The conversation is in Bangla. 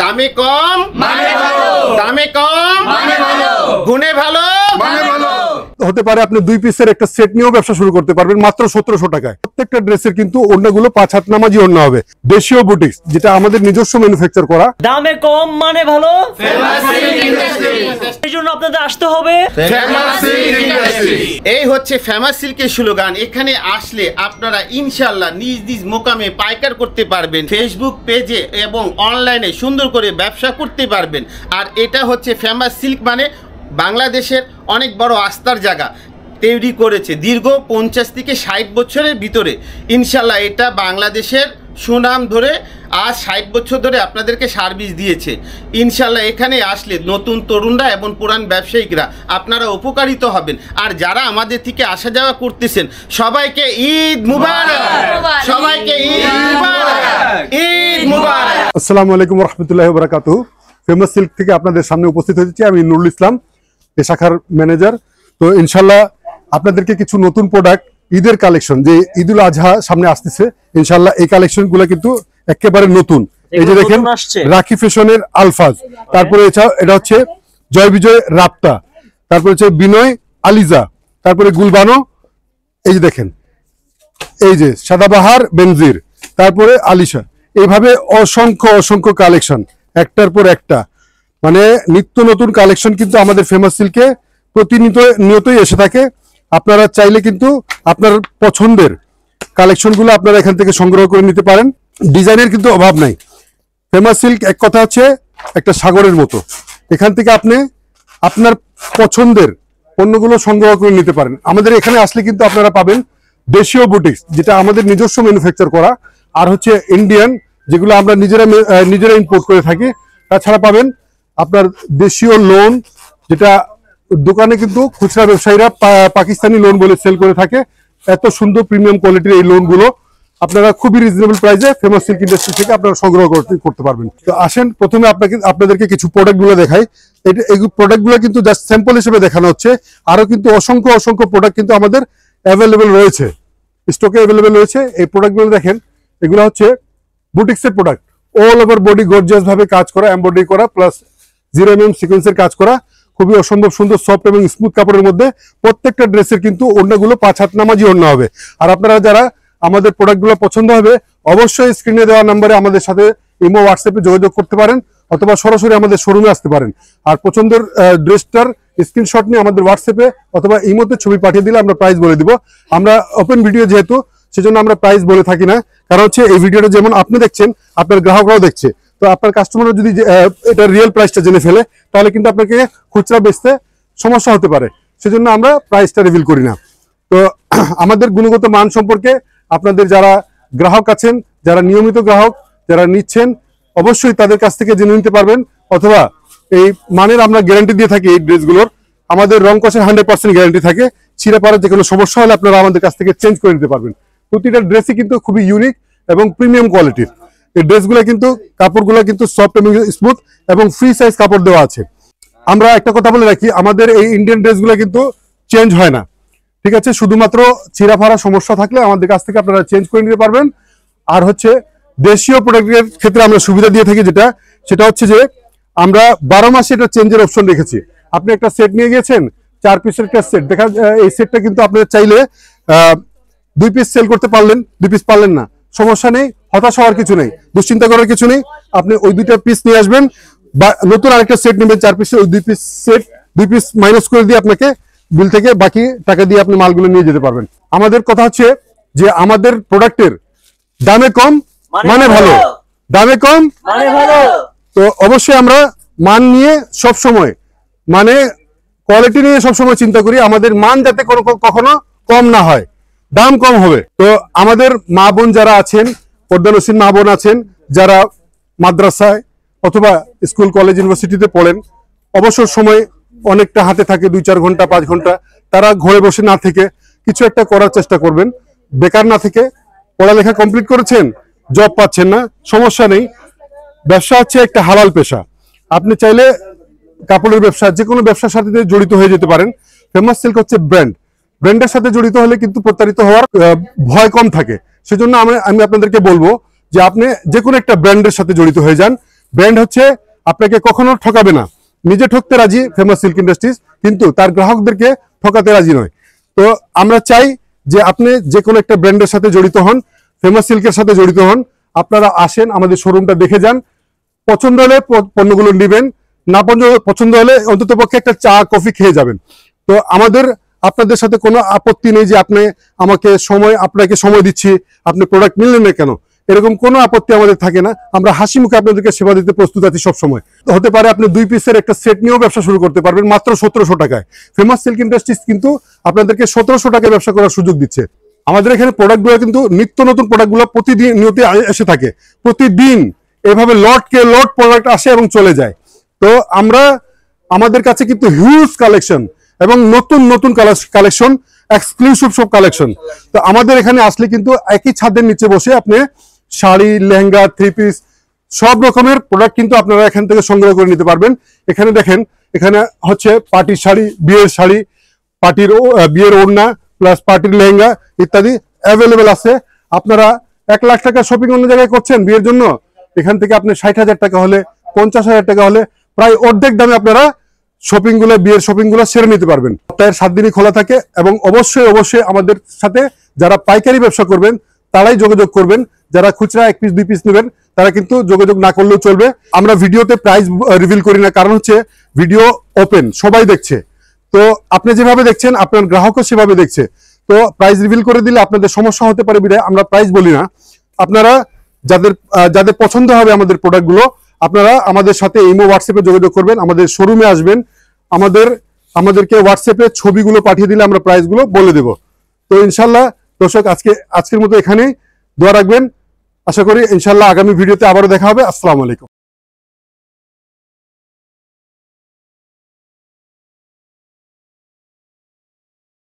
দামে কম মানে ভালো, দামে কম মানে ভালো, গুণে ভালো মানে ভালো। হতে পারে আপনি দুই পিসের একটা সেট নিয়েও ব্যবসা শুরু করতে পারবেন মাত্র 1700 টাকায়। প্রত্যেকটা ড্রেসের কিন্তু ওড়নাগুলো 5 হাত নামাজি ওড়না হবে, দেশীয় বুটিক্স, যেটা আমাদের নিজস্ব ম্যানুফ্যাকচার করা। দামে কম মানে ভালো, ফেমাস সিল্ক ইন্ডাস্ট্রিজ। এই জন্য আপনাদের আসতে হবে ফেমাস সিল্ক ইন্ডাস্ট্রিজ। এই হচ্ছে ফেমাস সিল্কের স্লোগান। এখানে আসলে আপনারা ইনশাআল্লাহ নিজ নিজ মোকামে পাইকার করতে পারবেন, ফেসবুক পেজে এবং অনলাইনে সুন্দর করে ব্যবসা করতে পারবেন। আর এটা হচ্ছে ফেমাস সিল্ক, মানে বাংলাদেশের অনেক বড় আস্থার জায়গা তৈরি করেছে দীর্ঘ 50 থেকে 60 বছরের ভিতরে। ইনশাল্লাহ এটা বাংলাদেশের সুনাম ধরে আজ 60 বছর ধরে আপনাদেরকে সার্ভিস দিয়েছে। ইনশাল্লাহ এখানে আসলে নতুন তরুণরা এবং পুরান ব্যবসায়িকরা আপনারা উপকারিত হবেন। আর যারা আমাদের থেকে আসা যাওয়া করতেছেন, সবাইকে ঈদ মুবারক, সবাইকে ঈদ মুবারক, ঈদ মুবারক। আসসালামু আলাইকুম রহমতুল্লাহি ওয়া বারাকাতুহু। ফেমাস সিল্ক থেকে আপনাদের সামনে উপস্থিত হয়েছি আমি নুরুল ইসলাম, এ শাখার ম্যানেজার। তো ইনশাল্লাহ আপনাদেরকে কিছু নতুন প্রোডাক্ট, ঈদের কালেকশন, যে ঈদুল আজহা সামনে আসতেছে, ইনশাল্লাহ এই কালেকশন গুলো কিন্তু একেবারে নতুন। এই যে দেখেন রাখি ফ্যাশনের আলফাজ, তারপরে এটা হচ্ছে জয় বিজয় রাপ্তা, তারপরে হচ্ছে বিনয় আলিজা, তারপরে গুলবানো, এই যে দেখেন এই যে সাদাবাহার বেনজির, তারপরে আলিশা। এইভাবে অসংখ্য কালেকশন একটার পর একটা, মানে নিত্য নতুন কালেকশন কিন্তু আমাদের ফেমাস সিল্কে প্রতিনিয়তই এসে থাকে। আপনারা চাইলে কিন্তু আপনার পছন্দের কালেকশনগুলো আপনারা এখান থেকে সংগ্রহ করে নিতে পারেন। ডিজাইনের কিন্তু অভাব নাই। ফেমাস সিল্ক এক কথা হচ্ছে একটা সাগরের মতো, এখান থেকে আপনি আপনার পছন্দের পণ্যগুলো সংগ্রহ করে নিতে পারেন। আমাদের এখানে আসলে কিন্তু আপনারা পাবেন দেশীয় বুটিক্স, যেটা আমাদের নিজস্ব ম্যানুফ্যাকচার করা, আর হচ্ছে ইন্ডিয়ান, যেগুলো আমরা নিজেরা ইম্পোর্ট করে থাকি। তাছাড়া পাবেন আপনার দেশীয় লোন, যেটা দোকানে কিন্তু খুচরা ব্যবসায়ীরা পাকিস্তানি লোন বলে সেল করে থাকে। এত সুন্দর প্রিমিয়াম কোয়ালিটির এই লোনগুলো আপনারা খুবই রিজনেবল প্রাইসে ফেমাস সিল্ক ইন্ডাস্ট্রি থেকে আপনারা সংগ্রহ করতে পারবেন। তো আসেন, প্রথমে আপনাদেরকে কিছু প্রোডাক্টগুলো দেখাই। এই প্রোডাক্টগুলো কিন্তু জাস্ট স্যাম্পল হিসেবে দেখানো হচ্ছে। আরও কিন্তু অসংখ্য প্রোডাক্ট কিন্তু আমাদের অ্যাভেলেবেল রয়েছে, স্টকে অ্যাভেলেবেল রয়েছে। এই প্রোডাক্টগুলো দেখেন, এগুলো হচ্ছে বুটিক্সের product, all over body gorgeous ভাবে কাজ করা, এমব্রয়ডারি করা, প্লাস 0mm সিকোয়েন্সের কাজ করা, খুবই অসম্ভব সুন্দর সফট এবং স্মুথ কাপড়ের মধ্যে। প্রত্যেকটা ড্রেসের কিন্তু ওড়নাগুলো 5 হাত নামাজি ওড়না হবে। আর আপনারা যারা আমাদের প্রোডাক্টগুলো পছন্দ হবে, অবশ্যই স্ক্রিনে দেওয়া নাম্বারে আমাদের সাথে ইমো, হোয়াটসঅ্যাপে যোগাযোগ করতে পারেন, অথবা সরাসরি আমাদের শোরুমে আসতে পারেন। আর পছন্দের ড্রেসটার স্ক্রিনশট নিয়ে আমাদের হোয়াটসঅ্যাপে অথবা ইমোতে ছবি পাঠিয়ে দিলে আমরা প্রাইস বলে দিব। আমরা ওপেন ভিডিও যেহেতু, সেজন্য আমরা প্রাইস বলে থাকি না। কারণ হচ্ছে এই ভিডিওটা যেমন আপনি দেখছেন, আপনার গ্রাহকরাও দেখছে। তো আপনার কাস্টমাররা যদি এটা রিয়েল প্রাইসটা জেনে ফেলে, তাহলে কিন্তু আপনাকে খুচরা বেচতে সমস্যা হতে পারে। সেজন্য আমরা প্রাইসটা রিভিল করি না। তো আমাদের গুণগত মান সম্পর্কে আপনাদের যারা গ্রাহক আছেন, যারা নিয়মিত গ্রাহক, যারা নিচ্ছেন, অবশ্যই তাদের কাছ থেকে জেনে নিতে পারবেন। অথবা এই মানের আমরা গ্যারান্টি দিয়ে থাকি এই ড্রেসগুলোর। আমাদের রং কষের 100% গ্যারান্টি থাকে। ছিঁড়ে পাড়ার যে কোনো সমস্যা হলে আপনারা আমাদের কাছ থেকে চেঞ্জ করে নিতে পারবেন। প্রতিটা ড্রেসই কিন্তু খুবই ইউনিক এবং প্রিমিয়াম কোয়ালিটির। এই ড্রেসগুলো কিন্তু, কাপড়গুলো কিন্তু সফট এবং স্মুথ এবং ফ্রি সাইজ কাপড় দেওয়া আছে। আমরা একটা কথা বলে রাখি, আমাদের এই ইন্ডিয়ান ড্রেসগুলো কিন্তু চেঞ্জ হয় না, ঠিক আছে? শুধুমাত্র ছিঁড়া ফাড়া সমস্যা থাকলে আমাদের কাছ থেকে আপনারা চেঞ্জ করে নিতে পারবেন। আর হচ্ছে দেশীয় প্রোডাক্টের ক্ষেত্রে আমরা সুবিধা দিয়ে থাকি, সেটা হচ্ছে যে আমরা 12 মাসে এটা চেঞ্জের অপশন রেখেছি। আপনি একটা সেট নিয়ে গেছেন, 4 পিসের একটা সেট, এই সেটটা কিন্তু আপনারা চাইলে 2 পিস সেল করতে পারলেন, 2 পিস পারলেন না, সমস্যা নেই, হতাশ হওয়ার কিছু নেই, দুশ্চিন্তা করার কিছু নেই। আপনি ওই 2টা পিস নিয়ে আসবেন বা নতুন আরেকটা সেট নেবেন 4 পিসের, ওই 2 পিস সেট 2 পিস মাইনাস করে দিয়ে আপনাকে বিল থেকে বাকি টাকা দিয়ে আপনি মালগুলো নিয়ে যেতে পারবেন। আমাদের কথা হচ্ছে যে আমাদের প্রোডাক্টের দামে কম মানে ভালো, দামে কম মানে ভালো। তো অবশ্যই আমরা মান নিয়ে সবসময়, মানে কোয়ালিটি নিয়ে সবসময় চিন্তা করি, আমাদের মান যাতে কখনো কম না হয়, দাম কম হবে। তো আমাদের মা বোন যারা আছেন, পর্দানসীন মা বোন আছেন, যারা মাদ্রাসায় অথবা স্কুল কলেজ ইউনিভার্সিটিতে পড়েন, অবসর সময় অনেকটা হাতে থাকে, 2-4 ঘন্টা 5 ঘন্টা, তারা ঘরে বসে না থেকে কিছু একটা করার চেষ্টা করবেন। বেকার না থেকে, পড়ালেখা কমপ্লিট করেছেন, জব পাচ্ছেন না, সমস্যা নেই। ব্যবসা হচ্ছে একটা হালাল পেশা। আপনি চাইলে কাপড়ের ব্যবসা, যে কোনো ব্যবসার সাথে জড়িত হয়ে যেতে পারেন। ফেমাস সিল্ক হচ্ছে ব্র্যান্ডের সাথে জড়িত হলে কিন্তু প্রতারিত হওয়ার ভয় কম থাকে। সেজন্য আমি আপনাদেরকে বলবো যে আপনি যে কোনো একটা ব্র্যান্ডের সাথে জড়িত হয়ে যান। ব্র্যান্ড হচ্ছে আপনাকে কখনো ঠকাবে না। নিজে ঠকতে রাজি ফেমাস সিল্ক ইন্ডাস্ট্রিজ, কিন্তু তার গ্রাহকদেরকে ঠকাতে রাজি নয়। তো আমরা চাই যে আপনি যে কোনো একটা ব্র্যান্ডের সাথে জড়িত হন, ফেমাস সিল্কের সাথে জড়িত হন। আপনারা আসেন, আমাদের শোরুমটা দেখে যান, পছন্দ হলে পণ্যগুলো নেবেন, না পছন্দ হলে অন্তত পক্ষে একটা চা কফি খেয়ে যাবেন। তো আমাদের আপনাদের সাথে কোনো আপত্তি নেই যে আপনি আমাকে সময়, আপনাকে সময় দিচ্ছি, আপনি প্রোডাক্ট নিলেন না কেন, এরকম কোনো আপত্তি আমাদের থাকে না। আমরা হাসি মুখে আপনাদেরকে সেবা দিতে প্রস্তুত আছি সবসময়। হতে পারে আপনি 2 পিসের একটা সেট নিয়েও ব্যবসা শুরু করতে পারবেন মাত্র 1700 টাকায়। ফেমাস সিল্ক ইন্ডাস্ট্রিজ কিন্তু আপনাদেরকে 1700 টাকায় ব্যবসা করার সুযোগ দিচ্ছে। আমাদের এখানে প্রোডাক্টগুলো কিন্তু নিত্য নতুন প্রোডাক্টগুলো প্রতিদিন নিয়তি এসে থাকে, প্রতিদিন এভাবে লটকে লট প্রোডাক্ট আসে এবং চলে যায়। তো আমাদের কাছে কিন্তু হিউজ কালেকশন এবং নতুন নতুন কালেকশন, এক্সক্লুসিভ সব কালেকশন। তো আমাদের এখানে আসলে কিন্তু একই ছাদের নিচে বসে আপনি শাড়ি, লেহেঙ্গা, থ্রি পিস সব রকমের প্রোডাক্ট কিন্তু আপনারা এখান থেকে সংগ্রহ করে নিতে পারবেন। এখানে দেখেন, এখানে হচ্ছে পার্টির শাড়ি, বিয়ের শাড়ি, পার্টির বিয়ের ওড়না প্লাস পার্টির লেহেঙ্গা ইত্যাদি অ্যাভেলেবেল আছে। আপনারা 1 লাখ টাকা শপিং অন্য জায়গায় করছেন বিয়ের জন্য, এখান থেকে আপনি 60,000 টাকা হলে, 50,000 টাকা হলে প্রায় অর্ধেক দামে আপনারা শপিংগুলো, বিয়ের শপিংগুলো সেরে নিতে পারবেন। সপ্তাহের 7 দিনই খোলা থাকে এবং অবশ্যই অবশ্যই আমাদের সাথে যারা পাইকারি ব্যবসা করবেন তারাই যোগাযোগ করবেন। যারা খুচরা 1 পিস 2 পিস নেবেন তারা কিন্তু যোগাযোগ না করলেও চলবে। আমরা ভিডিওতে প্রাইস রিভিল করি না, কারণ হচ্ছে ভিডিও ওপেন, সবাই দেখছে। তো আপনি যেভাবে দেখছেন আপনার গ্রাহকও সেভাবে দেখছে। তো প্রাইস রিভিল করে দিলে আপনাদের সমস্যা হতে পারে বিধায় আমরা প্রাইস বলি না। আপনারা যাদের পছন্দ হবে আমাদের প্রোডাক্টগুলো, আপনারা আমাদের সাথে ইমো, হোয়াটসঅ্যাপে যোগাযোগ করবেন, আমাদের শোরুমে আসবেন, আমাদেরকে হোয়াটসঅ্যাপে ছবিগুলো পাঠিয়ে দিলে আমরা প্রাইসগুলো বলে দেব। তো ইনশাল্লাহ দর্শক, আজকের মতো এখানেই, দোয়া রাখবেন। আশা করি ইনশাল্লাহ আগামী ভিডিওতে আবারও দেখা হবে। আসসালামু আলাইকুম।